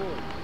forward.